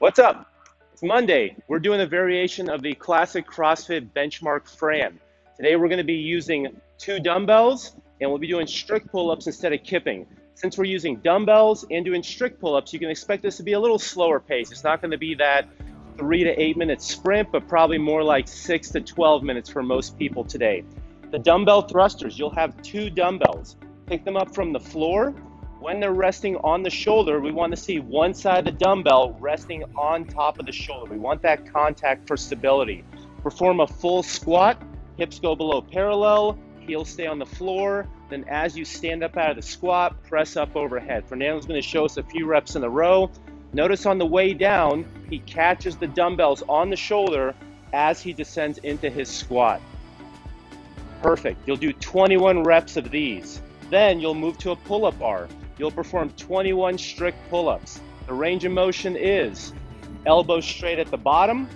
What's up? It's Monday. We're doing a variation of the classic CrossFit benchmark Fran. Today we're going to be using two dumbbells and we'll be doing strict pull-ups instead of kipping. Since we're using dumbbells and doing strict pull-ups, you can expect this to be a little slower pace. It's not going to be that 3 to 8 minute sprint, but probably more like 6 to 12 minutes for most people today. The dumbbell thrusters, you'll have two dumbbells. Pick them up from the floor. When they're resting on the shoulder, we want to see one side of the dumbbell resting on top of the shoulder. We want that contact for stability. Perform a full squat, hips go below parallel, heels stay on the floor. Then as you stand up out of the squat, press up overhead. Fernando's going to show us a few reps in a row. Notice on the way down, he catches the dumbbells on the shoulder as he descends into his squat. Perfect. You'll do 21 reps of these. Then you'll move to a pull-up bar. You'll perform 21 strict pull-ups. The range of motion is elbow straight at the bottom,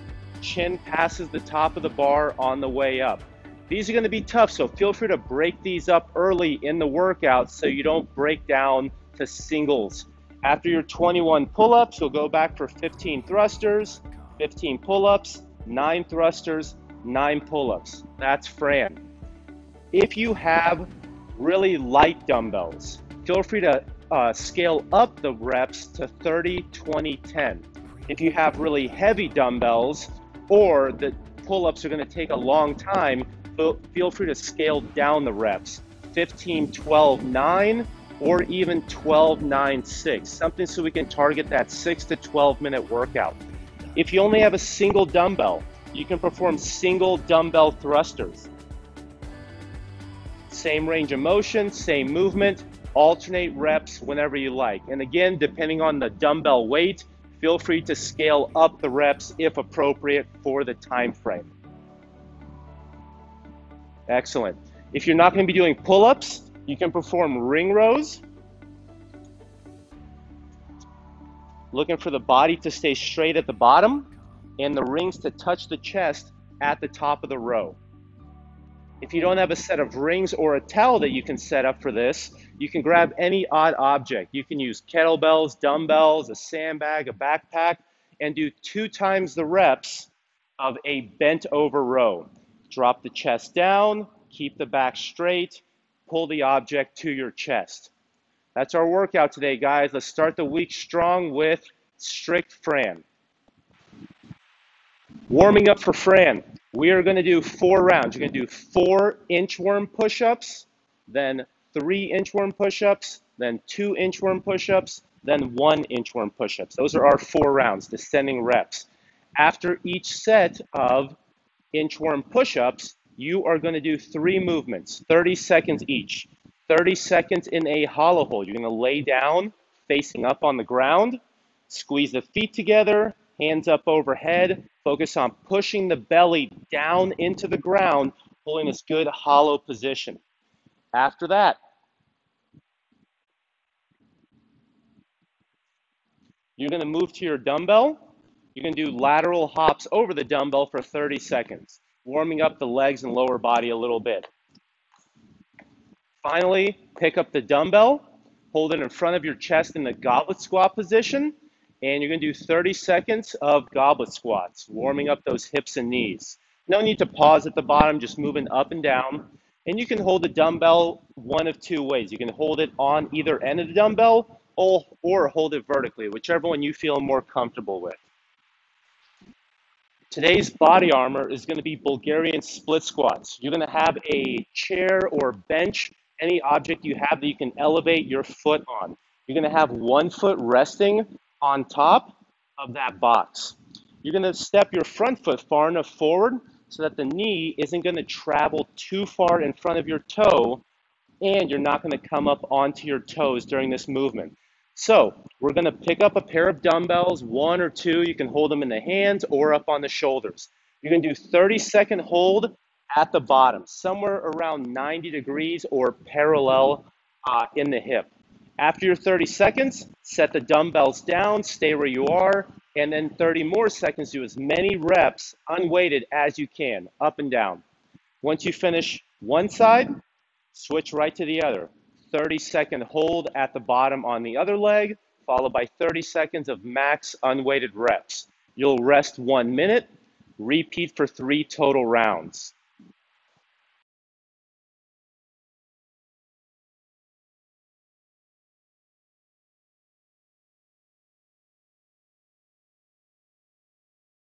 chin passes the top of the bar on the way up. These are going to be tough, so feel free to break these up early in the workout so you don't break down to singles. After your 21 pull-ups, you'll go back for 15 thrusters, 15 pull-ups, 9 thrusters, 9 pull-ups. That's Fran. If you have really light dumbbells, feel free to scale up the reps to 30, 20, 10. If you have really heavy dumbbells or the pull-ups are going to take a long time, feel free to scale down the reps, 15, 12, 9. Or even 12, 9, 6, something so we can target that 6 to 12 minute workout. If you only have a single dumbbell, you can perform single dumbbell thrusters. Same range of motion, same movement, alternate reps whenever you like. And again, depending on the dumbbell weight, feel free to scale up the reps if appropriate for the time frame. Excellent. If you're not going to be doing pull-ups, you can perform ring rows, looking for the body to stay straight at the bottom and the rings to touch the chest at the top of the row. If you don't have a set of rings or a towel that you can set up for this, you can grab any odd object. You can use kettlebells, dumbbells, a sandbag, a backpack, and do 2 times the reps of a bent over row. Drop the chest down, keep the back straight, pull the object to your chest. That's our workout today, guys. Let's start the week strong with strict Fran. Warming up for Fran, we are going to do 4 rounds. You're going to do 4 inchworm push-ups, then 3 inchworm push-ups, then 2 inchworm push-ups, then 1 inchworm push-ups. Those are our 4 rounds, descending reps. After each set of inchworm push-ups, you are going to do 3 movements, 30 seconds each. 30 seconds in a hollow hold. You're going to lay down, facing up on the ground, squeeze the feet together, hands up overhead, focus on pushing the belly down into the ground, holding this good hollow position. After that, you're going to move to your dumbbell. You're going to do lateral hops over the dumbbell for 30 seconds. Warming up the legs and lower body a little bit. Finally, pick up the dumbbell, hold it in front of your chest in the goblet squat position, and you're going to do 30 seconds of goblet squats, warming up those hips and knees. No need to pause at the bottom, just moving up and down. And you can hold the dumbbell one of 2 ways. You can hold it on either end of the dumbbell or hold it vertically, whichever one you feel more comfortable with. Today's body armor is going to be Bulgarian split squats. You're going to have a chair or bench, any object you have that you can elevate your foot on. You're going to have 1 foot resting on top of that box. You're going to step your front foot far enough forward so that the knee isn't going to travel too far in front of your toe, and you're not going to come up onto your toes during this movement. So we're going to pick up a pair of dumbbells, 1 or 2. You can hold them in the hands or up on the shoulders. You're going to do 30-second hold at the bottom, somewhere around 90 degrees or parallel in the hip. After your 30 seconds, set the dumbbells down, stay where you are, and then 30 more seconds, do as many reps unweighted as you can, up and down. Once you finish one side, switch right to the other. 30-second hold at the bottom on the other leg, followed by 30 seconds of max unweighted reps. You'll rest 1 minute, repeat for 3 total rounds.